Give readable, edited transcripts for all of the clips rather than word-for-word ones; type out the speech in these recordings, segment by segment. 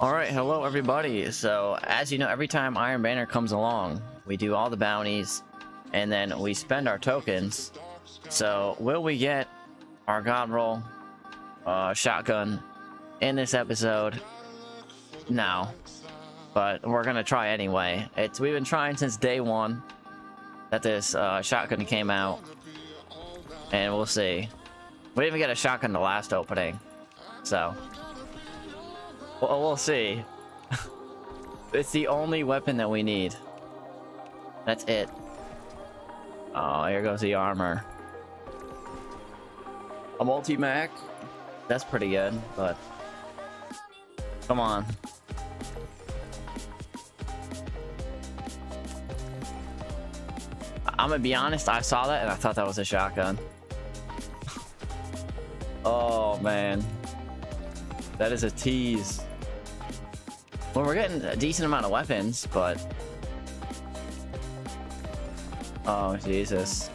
Alright, hello everybody. So, as you know, every time Iron Banner comes along, we do all the bounties, and then we spend our tokens. So, will we get our God Roll shotgun in this episode? No. But we're gonna try anyway. We've been trying since day one that this shotgun came out. And we'll see. We didn't even get a shotgun the last opening. So... well, we'll see. It's the only weapon that we need. That's it. Oh, here goes the armor. A Multimach. That's pretty good, but... come on. I'm gonna be honest, I saw that and I thought that was a shotgun. Oh, man. That is a tease. Well, we're getting a decent amount of weapons, but... oh, Jesus.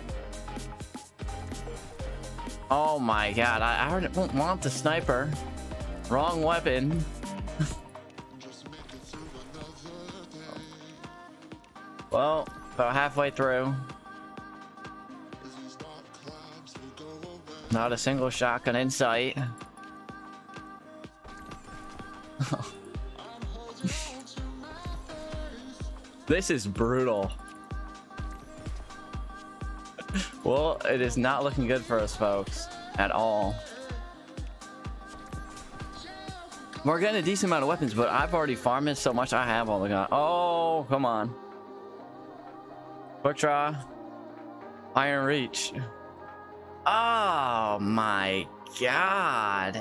Oh, my God. I don't want the sniper. Wrong weapon. Well, about halfway through. Not a single shotgun in sight. This is brutal. Well, it is not looking good for us, folks, at all. We're getting a decent amount of weapons, but I've already farmed this so much I have all the guns. Oh, come on. Quick draw. Iron Reach. Oh my God.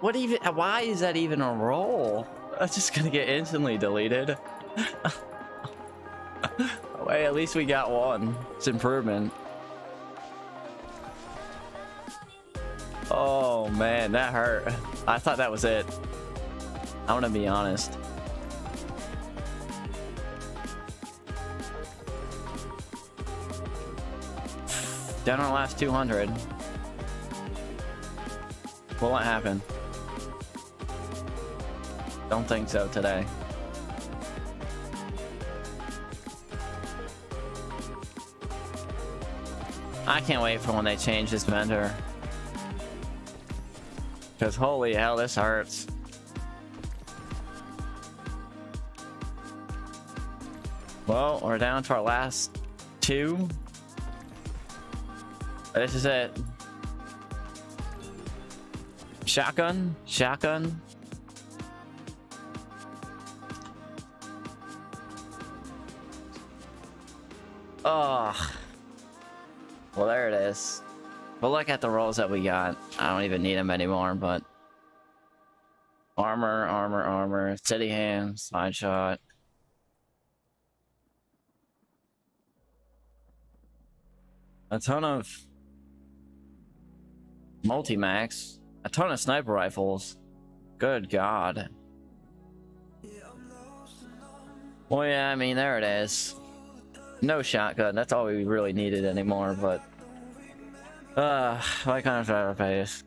What even? Why is that even a roll? That's just gonna get instantly deleted. Wait, at least we got one. It's improvement. Oh man, that hurt. I thought that was it. I'm gonna be honest. Down our last 200. Will it happen? Don't think so today. I can't wait for when they change this vendor. Because holy hell, this hurts. Well, we're down to our last two. This is it. Shotgun? Shotgun? Ugh. Well, there it is. But look at the rolls that we got. I don't even need them anymore, but... armor, armor, armor. Steady hand, side shot. A ton of... Multimax, a ton of sniper rifles. Good God. Well, yeah, I mean, there it is. No shotgun. That's all we really needed anymore. But why can't I drive our pace?